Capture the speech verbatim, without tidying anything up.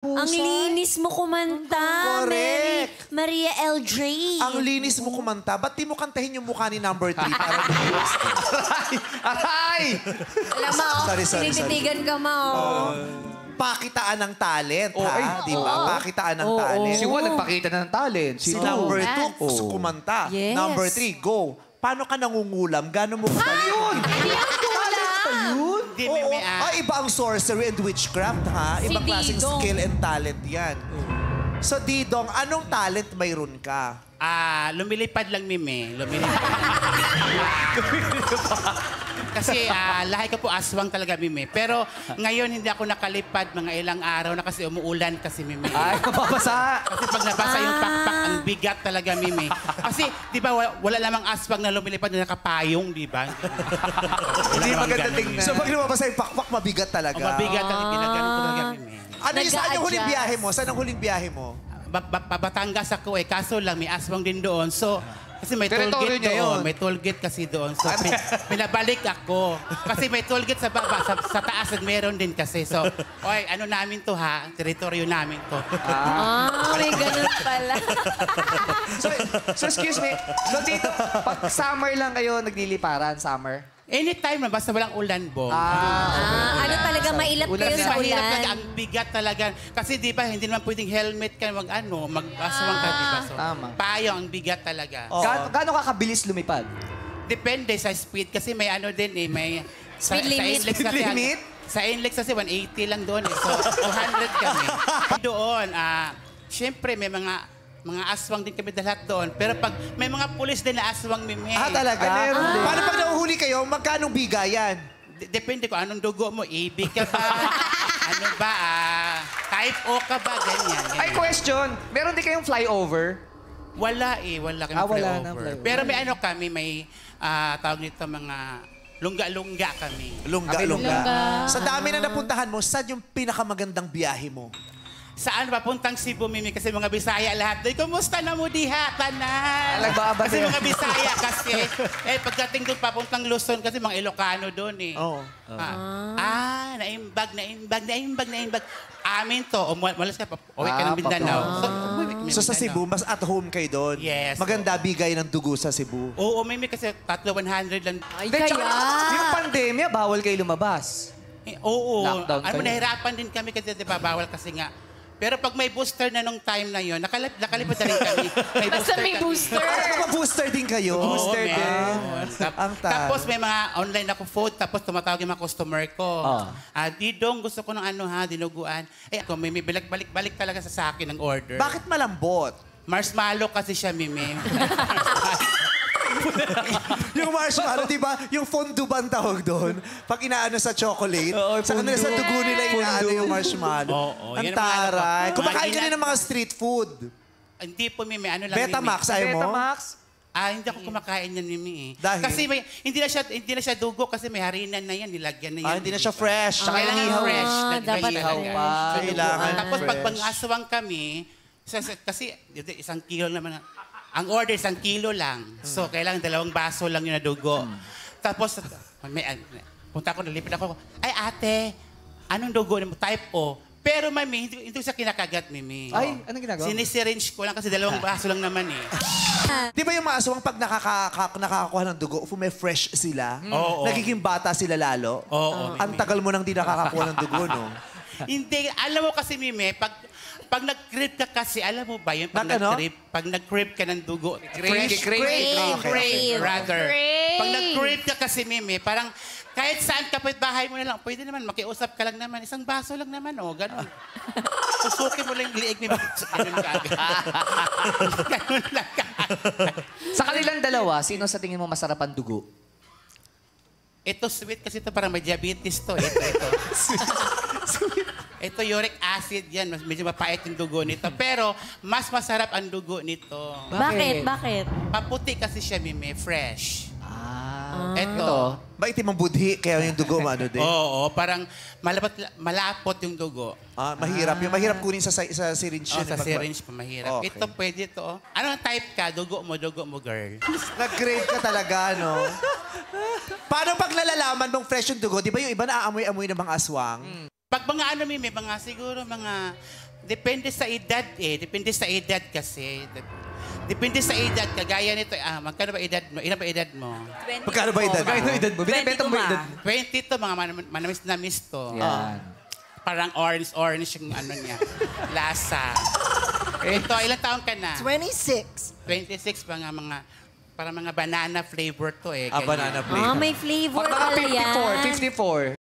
Ang linis mo kumanta, Mary, Maria L. J. Ang linis mo kumanta. Ba't di mo kantahin yung mukha ni number three? Aray! Aray! Alam mo, sinititigan ka mo. Pakitaan ng talent, ha? Di ba? Pakitaan ng talent. Si Juan nagpakita na ng talent. Si number two, kumanta. Number three, go. Paano ka nangungulam? Gano'n mo kumanta yun? Hindi ang gulam! Oo, ah, iba ang sorcery and witchcraft, ha? Ibang klaseng skill and talent yan. So, Didong, anong talent mayroon ka? Ah, lumilipad lang, Mime. Lumilipad. Kasi ah, lahi ka po aswang talaga, Mime. Pero ngayon, hindi ako nakalipad mga ilang araw na kasi umuulan kasi, Mime. Ay, mapapasa! Kasi pag nabasa yung pakpak, ang bigat talaga, Mime. Kasi, di ba, wala lamang aswang na lumilipad na nakapayong, di ba? Hindi maganda tingnan. So, pag lumabasa yung pakpak, mabigat talaga. Mabigat ang ginagano ko talaga, Mime. Ano yung saan yung huling biyahe mo? Saan ang huling biyahe mo? Batangas ako eh, kaso lang may aswang din doon. So, kasi may tollgate doon. May tollgate kasi doon. So, pinabalik ako. Kasi may tollgate sa baba, sa, sa taas at meron din kasi. So, oy, ano namin to ha? Teritoryo namin to. Ah, oh, may ganun pala. so, so, excuse me. So, dito, pag summer lang kayo nagliliparan, summer? Anytime na, basta walang ulan, Bong. Ah, ah ano talaga, mailap kayo sa ulan. Mahirap ang bigat talaga. Kasi di ba, hindi naman pwedeng helmet ka, mag ano, mag-aswang ah. ka, di ba? So, tama. Payo, ang bigat talaga. Oh. Ga Gaano kakabilis lumipad? Depende sa speed, kasi may ano din eh, may... Speed sa, limit? Sa speed limit? Sa Inlex kasi one eighty lang doon eh, so two hundred kami. Doon, ah, syempre may mga... Mga aswang din kami lahat doon. Pero pag may mga pulis din na aswang, Mime. Ah, talaga? Ah. Ah. Paano pag nauhuli kayo, magkano biga yan? D Depende ko, anong dugo mo? A B ka ba? ano ba? Ah, type O ka ba? Ganyan, ganyan. Ay, question. Meron din kayong flyover? Wala eh. Wala kami ah, flyover. Wala flyover. Pero may ano kami, may uh, tawag nito mga... Lungga-lungga kami. Lungga-lungga. Sa dami na napuntahan mo, saan yung pinakamagandang biyahe mo? Saan papuntang Cebu, Mimi? Kasi mga Bisaya lahat doon. Kumusta na mo diha, tanan? Kasi mga Bisaya kasi. Eh, pagdating doon, papuntang Luzon kasi mga Ilocano doon eh. Oo. Ah, naimbag, naimbag, naimbag, naimbag. Amin to. Umalis ka, uwi ka ng Mindanao. So sa Cebu, mas at home kayo doon? Yes. Maganda bigay ng dugo sa Cebu? Oo, Mimi, kasi tatlo one hundred lang. Ay, kaya! Yung pandemya, bawal kayo lumabas. Oo. Lockdown kayo. Nahirapan din kami kasi, di ba, bawal kasi nga. Pero pag may booster na nung time na yun, nakalip, nakalipad na rin kami. May basta booster may kami. Booster! Basta booster din kayo? Oo, booster may, din. Ang tapos may mga online ako food, tapos tumatawag yung mga customer ko. Oh. Ah, Didong, gusto ko ng ano ha, dinuguan. Eh ako, may, may balik-balik talaga sa akin ang order. Bakit malambot? Marshmallow kasi siya, Mime. yung marshmallow, di ba? Yung fondue ba ang tawag doon? Pag inaano sa chocolate, oh, sa kanila sa dugo nila inaano yung marshmallow. Oh, oh, ang taray. Kumakain ka na ng mga street food. Hindi po, Mimi. Ano lang, Betamax, Mimi. Ay mo? Betamax? Ah, hindi ako kumakain yan, Mimi. Dahil? Kasi may, hindi, na siya, hindi na siya dugo kasi may harinan na yan. Nilagyan na yan. Ah, hindi na siya fresh. Ah, kailangan ah, fresh. Ah, dapat ihaw pa. Kailangan tapos pag pang-aswang kami, kasi isang kilo naman na, ang order, isang kilo lang. So, kailangan dalawang baso lang yung nadugo. Hmm. Tapos, may, punta ako, nalipid ako. Ay, ate, anong dugo? Type O. Pero, Mami, hindi, hindi sa kinakagat, Mimi. Ay, anong ginagawa? Sinisiringe ko lang kasi dalawang baso lang naman eh. Di ba yung mga aswang pag nakakakuha ng dugo, kung may fresh sila, mm. oh, oh. nagiging bata sila lalo? Oo, oh, oh, ang tagal mo nang di nakakakuha ng dugo, no? Hindi. Alam mo kasi, Mime, pag, pag nag-crib ka kasi, alam mo ba yun? Pag nag-crib, pag nag-crib ka ng dugo. Crave, crave, rather. Pag nag-crib ka kasi, Mime, parang kahit saan kapitbahay mo na lang, pwede naman, makiusap ka lang naman. Isang baso lang naman, o, gano'n. Susukin mo lang yung liig, Mime. Ganun ka agad. Ganun lang ka agad. Sa kanilang dalawa, sino sa tingin mo masarap ang dugo? Ito, sweet kasi ito, parang may diabetes to. Ito, ito. Ito, uric acid yan. Medyo mapait yung dugo nito. Pero, mas masarap ang dugo nito. Bakit? Bakit? Paputi kasi siya, Mime. Fresh. Ah. Ito. Maitim ang budhi, kaya yung dugo maano din. Oo, parang malapot yung dugo. Ah, mahirap. Yung mahirap kunin sa sa syringe. Sa syringe pa, mahirap. Ito, pwede ito. Ano ang type ka? Dugo mo, dugo mo, girl. Nag-grade ka talaga, no? Paano pag nalalaman mong fresh yung dugo? Di ba yung iba naaamoy-amoy ng mga aswang? Pag mga ano, may mga siguro, mga Depende sa edad eh. Depende sa edad kasi. Depende sa edad. Kagaya nito, ah, magkano ba edad mo? Ilan ba edad mo? twenty Magkano ba edad mo? Magkano edad mo? Binibenta mo ba edad mo? twenty to, mga man manamis na miss to. Yan. Parang orange-orange yung ano niya. Lasa. Ito, ilang taon ka na? twenty-six. twenty-six ba nga mga... Parang mga banana flavor to eh. Ah, ganyan. Banana flavor. Ah, oh, may flavor pala yan. fifty-four. fifty-four.